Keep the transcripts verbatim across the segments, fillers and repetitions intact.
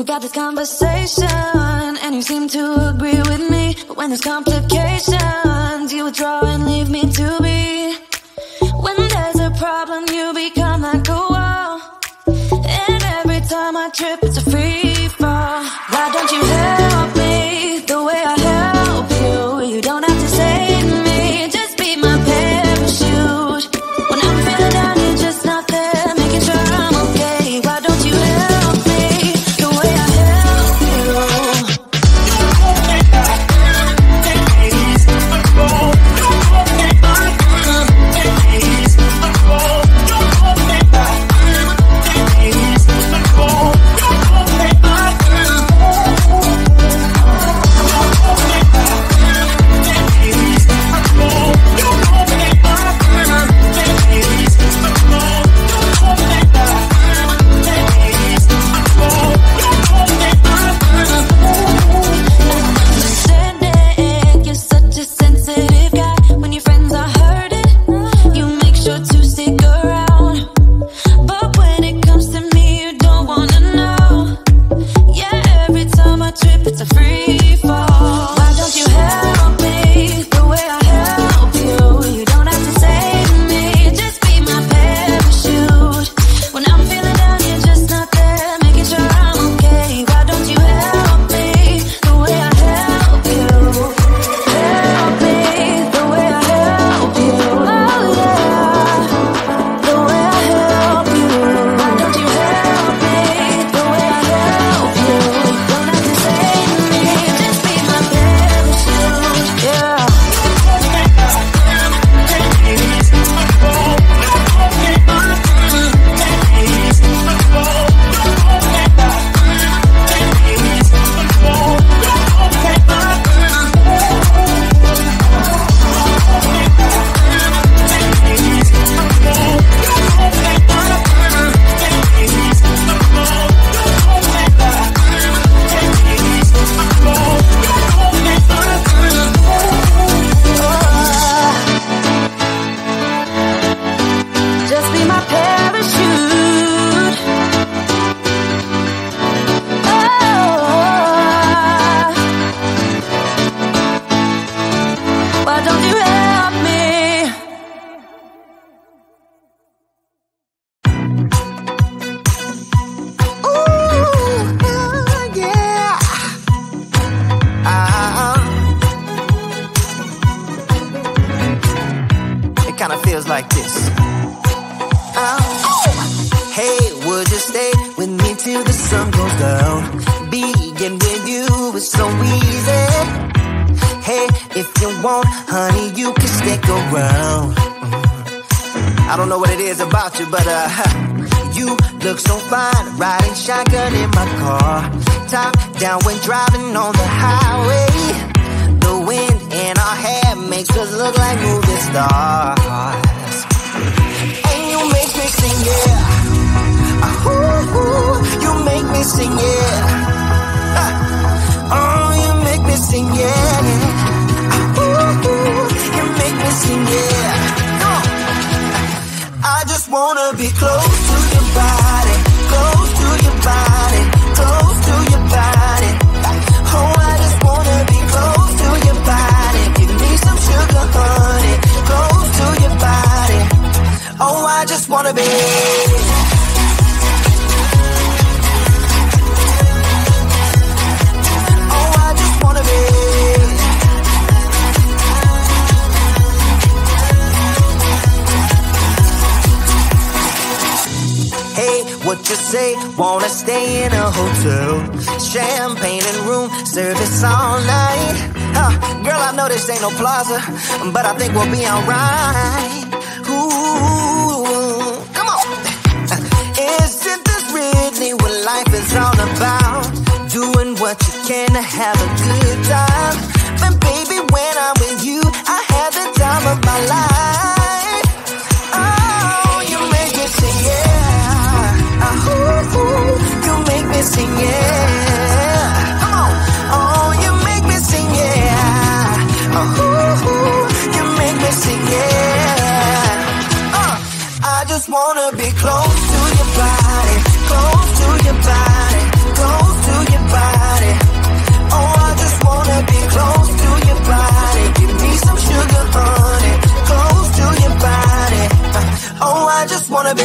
We got this conversation, and you seem to agree with me. But when there's complications, you withdraw and leave me to be. When there's a problem, you become like a wall, and every time I trip, it's a free fall. Why don't you help me the way I help you? You don't have to save me, just be my parachute. When I'm feeling down, you're just not there, making sure I'm okay. Why don't you help me the way I help But I think we'll be alright. Ooh, come on. Isn't this really what life is all about? Doing what you can to have a good time. But baby, when I'm with you, I have the time of my life. Oh, you make me sing, yeah. Oh, oh, you make me sing, yeah. Come on. Oh, you make me sing, yeah. Oh, yeah. Uh, I just wanna be close to your body, close to your body, close to wanna be.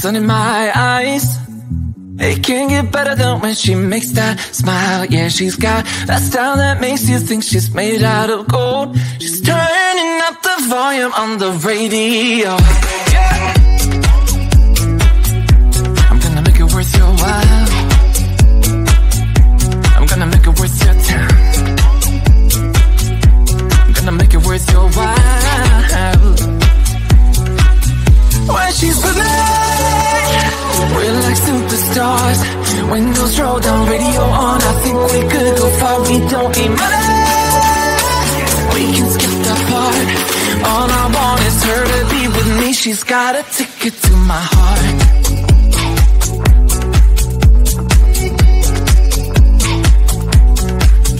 Sun in my eyes, it can't get better than when she makes that smile. Yeah, she's got that style that makes you think she's made out of gold. She's turning up the volume on the radio. Yeah. I'm gonna make it worth your while. I'm gonna make it worth your time. I'm gonna make it worth your while. When she's with me, we're like superstars. Windows roll down, radio on. I think we could go far. We don't need money. We can skip that part. All I want is her to be with me. She's got a ticket to my heart.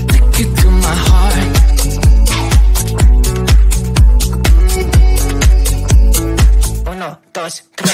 Ticket to my heart. Uno, dos, tres.